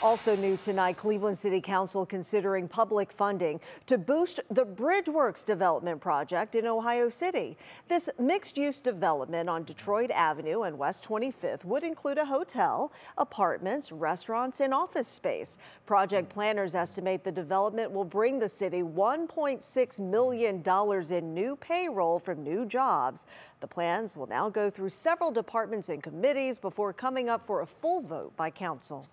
Also new tonight, Cleveland City Council considering public funding to boost the Bridgeworks development project in Ohio City. This mixed-use development on Detroit Avenue and West 25th would include a hotel, apartments, restaurants, and office space. Project planners estimate the development will bring the city $1.6 million in new payroll from new jobs. The plans will now go through several departments and committees before coming up for a full vote by council.